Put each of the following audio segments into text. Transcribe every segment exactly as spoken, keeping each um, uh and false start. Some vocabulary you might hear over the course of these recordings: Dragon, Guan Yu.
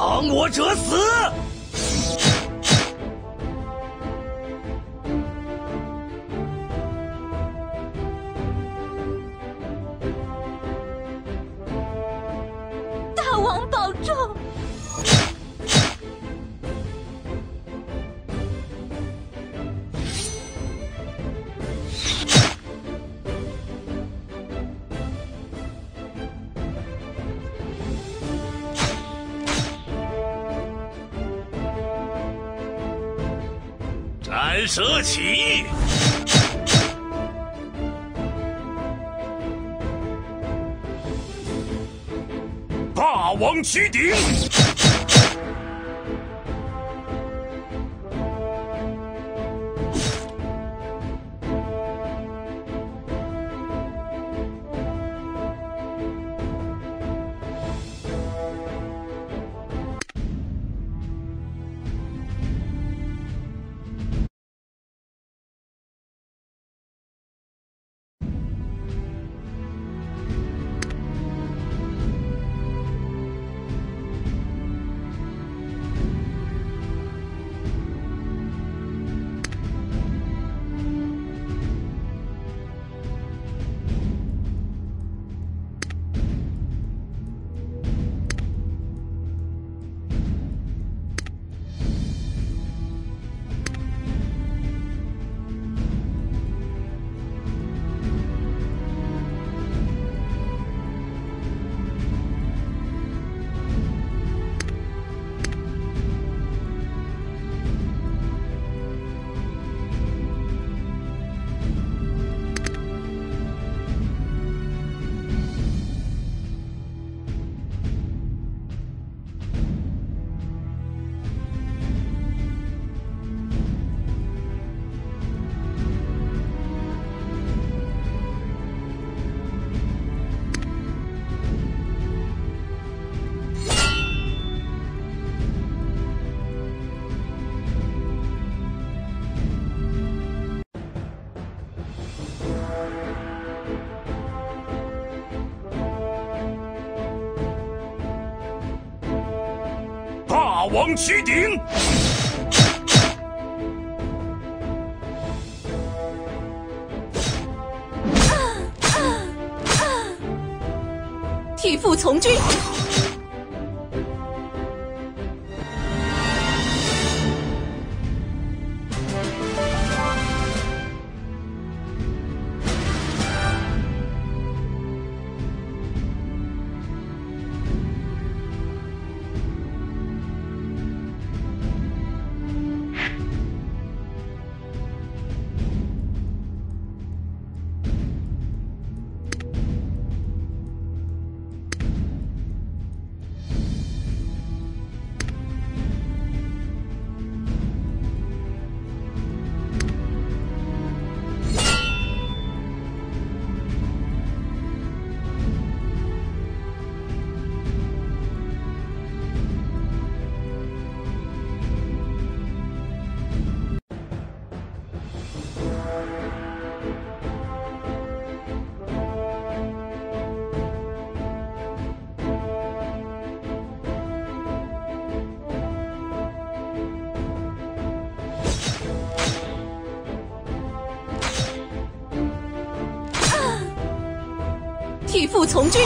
挡我者死！大王保重！斩蛇起义！ 霸王曲鼎，霸王曲鼎。 替父从军，替父从军。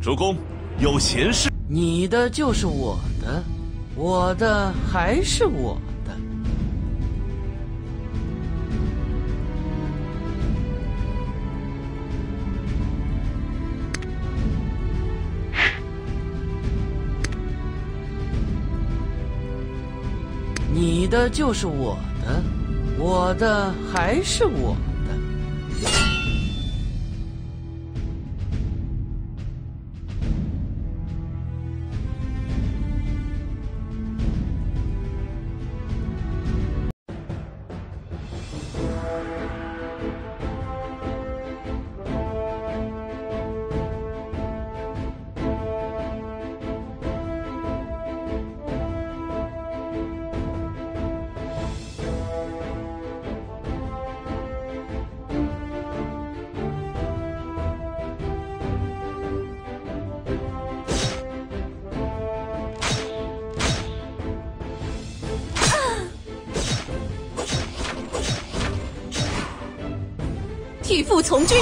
主公，有闲事。你的就是我的，我的还是我的。你的就是我的，我的还是我的。不从军。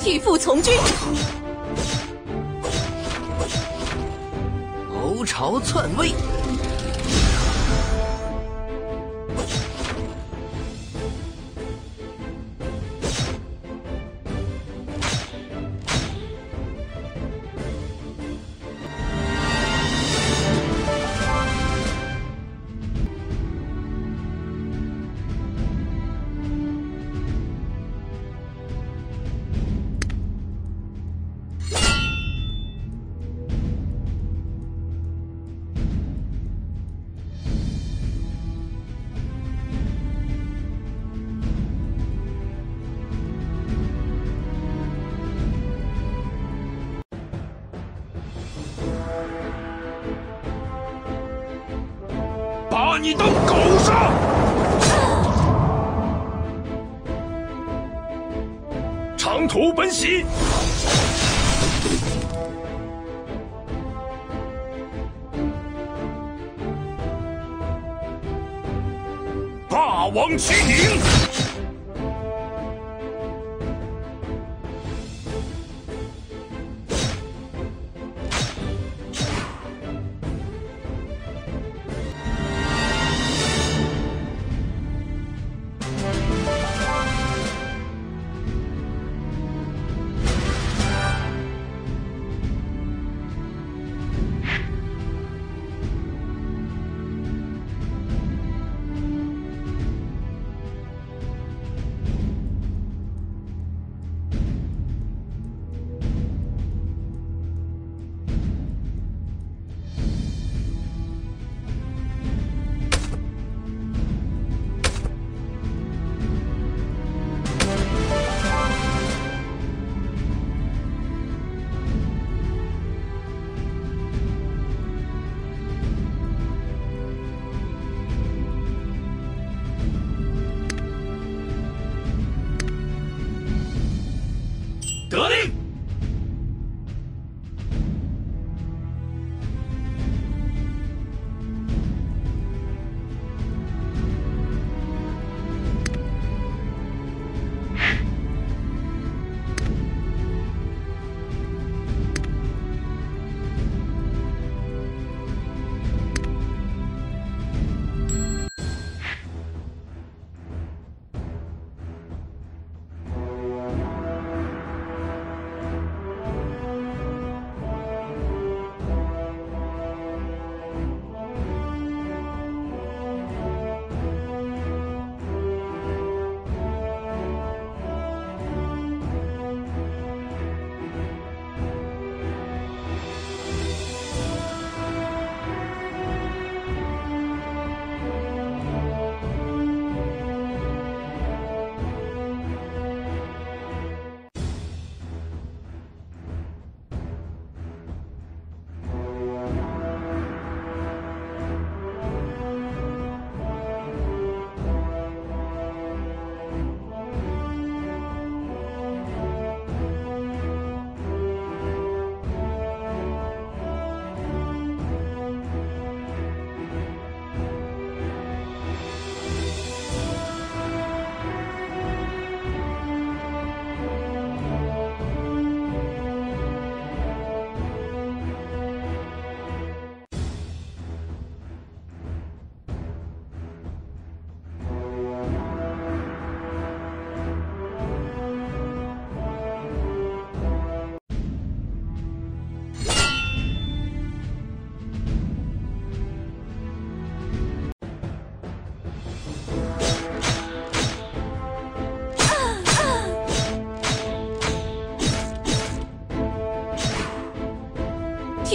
替父从军，谋朝篡位。 把你当狗杀！长途奔袭！霸王齐宁！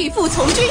弃妇从军。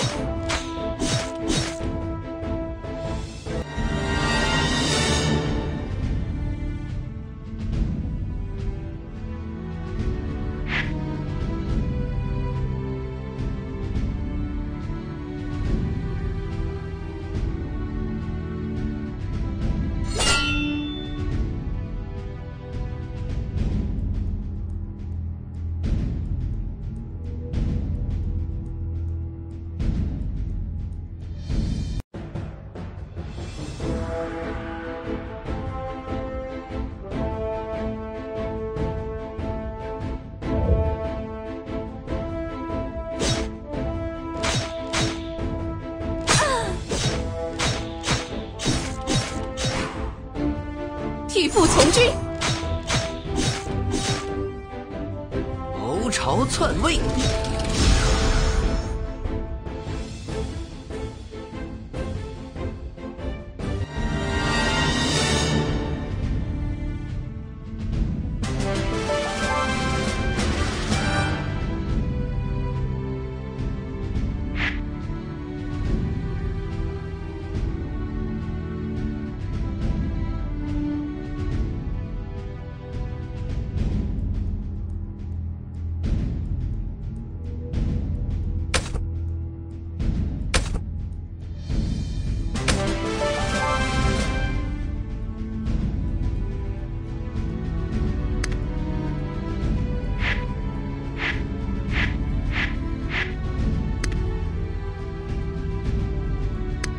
替父从军，谋朝篡位。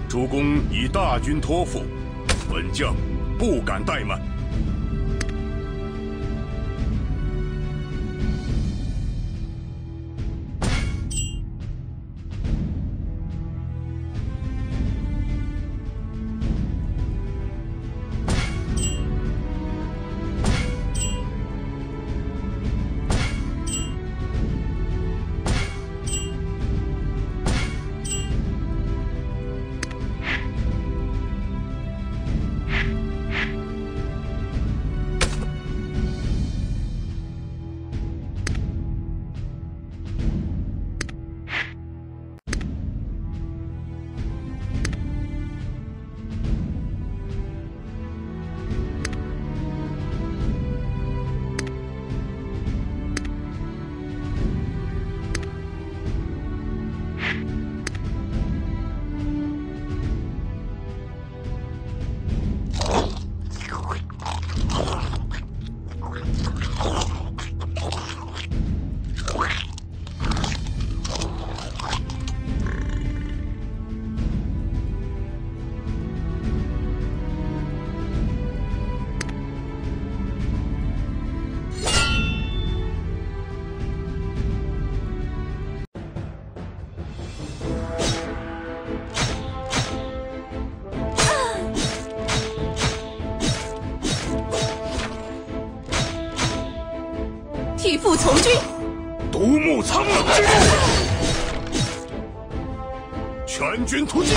主公以大军托付，本将不敢怠慢。替父从军，独沐苍狼之怒，全军突进。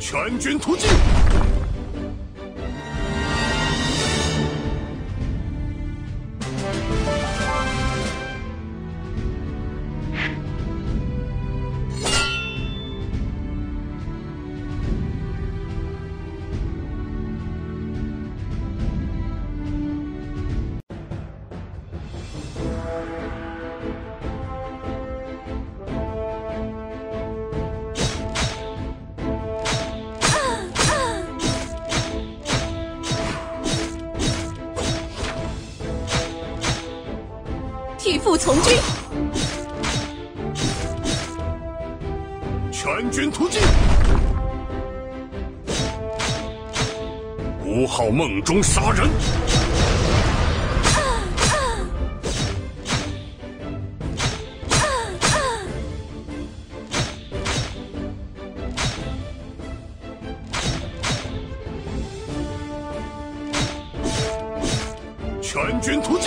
全军突进！替父从军，全军突进。吴昊梦中杀人，啊啊啊啊、全军突进。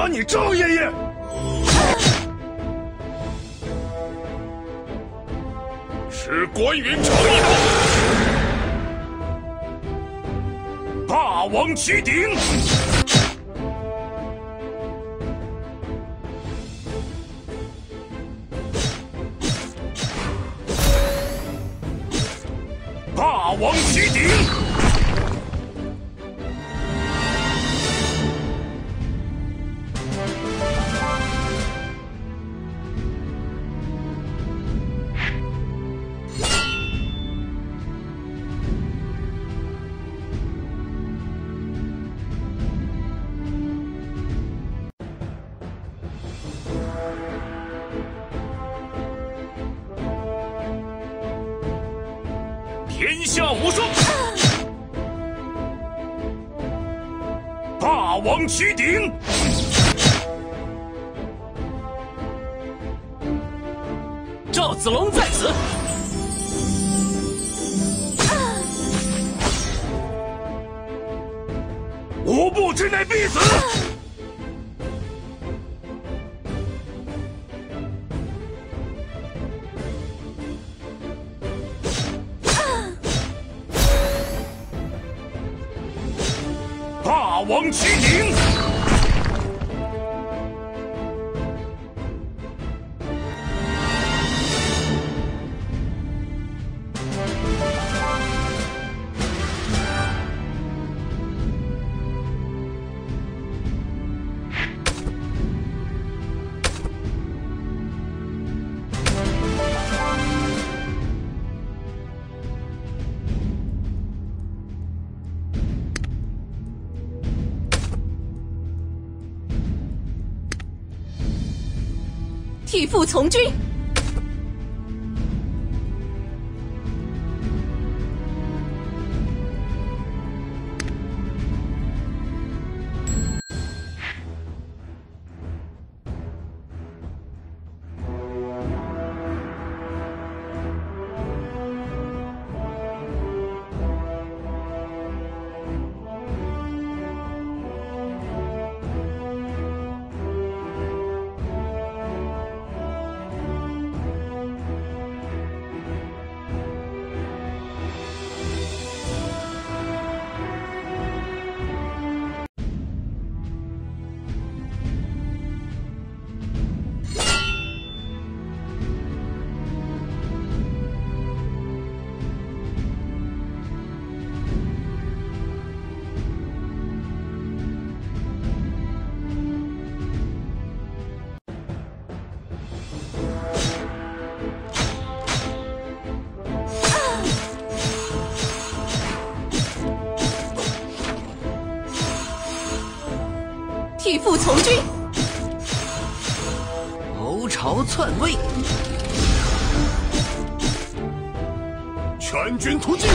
打你赵爷爷！吃关云长一刀！霸王七鼎！霸王七鼎！ 天下无双，霸王七鼎，赵子龙在此，五步之内必死。霸王七鼎，替父从军，替父从军，谋朝篡位，全军突进。